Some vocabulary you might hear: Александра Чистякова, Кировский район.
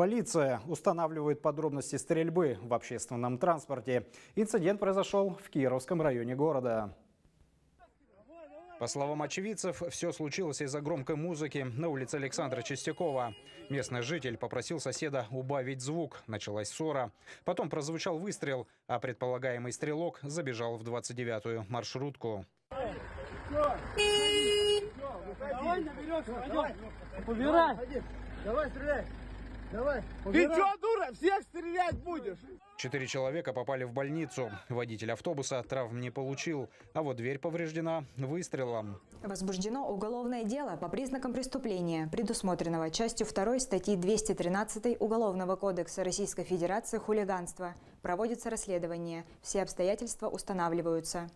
Полиция устанавливает подробности стрельбы в общественном транспорте. Инцидент произошел в Кировском районе города. По словам очевидцев, все случилось из-за громкой музыки на улице Александра Чистякова. Местный житель попросил соседа убавить звук. Началась ссора. Потом прозвучал выстрел, а предполагаемый стрелок забежал в 29-ю маршрутку. Давай, наберешь, давай, стреляй. Давай, ты чё, дура, всех стрелять будешь? 4 человека попали в больницу. Водитель автобуса травм не получил, а вот дверь повреждена выстрелом. Возбуждено уголовное дело по признакам преступления, предусмотренного частью 2 статьи 213 Уголовного кодекса Российской Федерации «Хулиганство». Проводится расследование. Все обстоятельства устанавливаются.